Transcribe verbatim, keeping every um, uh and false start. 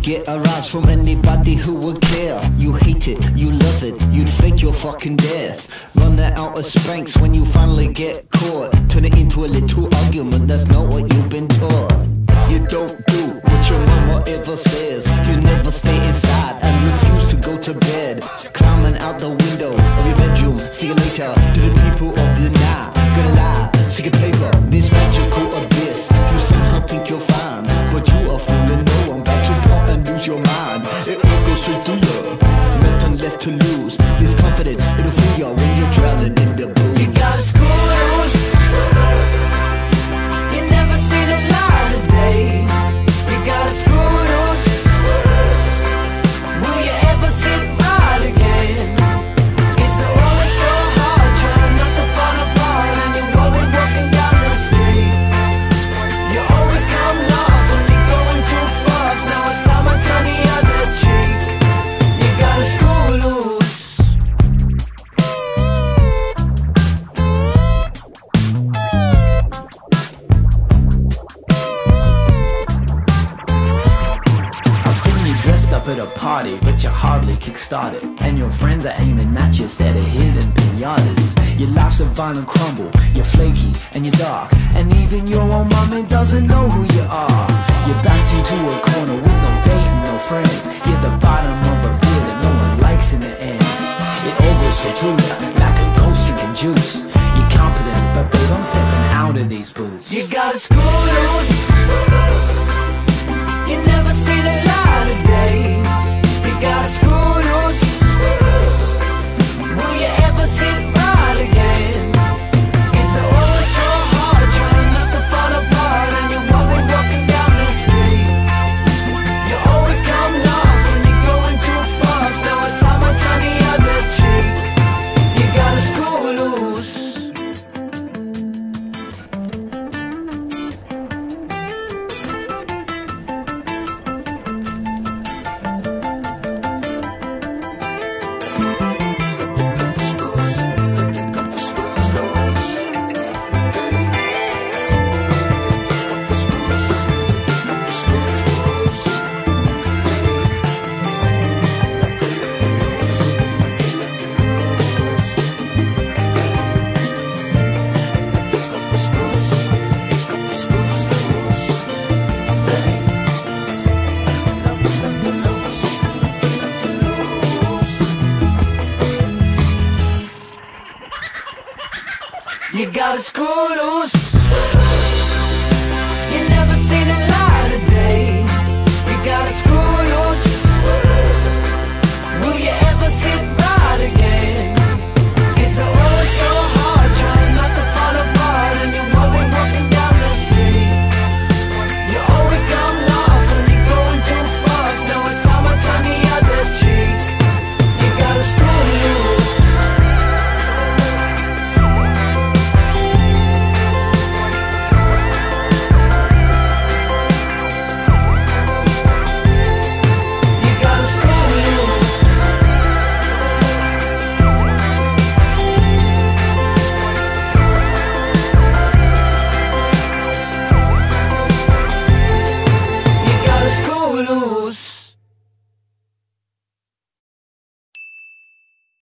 Get a rise from anybody who would care. You hate it, you love it, you'd fake your fucking death. Run that out of spanks when you finally get caught. Turn it into a little argument, that's not what you've been taught. You don't do what your mum whatever says. You never stay inside and refuse to go to bed. Climbing out the window of your bedroom, see you later. To the people of the night, gonna lie, see your paper. This magical abyss, you somehow think you're fine, but you are fooling no one. Your mind, it all goes straight through you. Nothing left to lose. This confidence, it'll free you when you're drowning in the booze. You gotta screw loose. You never seen a light of day. You gotta screw loose. Will you ever sit right again? It's always so hard trying not to fall apart, and you're always walking down the street. You always come lost, only going too fast. Now it's turn the other cheek. You gotta screw loose. I've seen you dressed up at a party, but you're hardly kick-started, and your friends are aiming at you instead of hitting pinatas. Your life's a violent crumble, you're flaky and you're dark, and even your own mommy doesn't know who you are. You're backed into a corner with no friends, you're the bottom of a bill that no one likes in the end. It all goes straight through you, like a ghost drinking juice. You're confident, but babe, I'm stepping out of these boots. You gotta screw loose. You never seen a light of day. You gotta screw loose. Will you ever sit right again? It's always so hard trying not to fall apart, and you're always walking down the street. You gotta screw loose.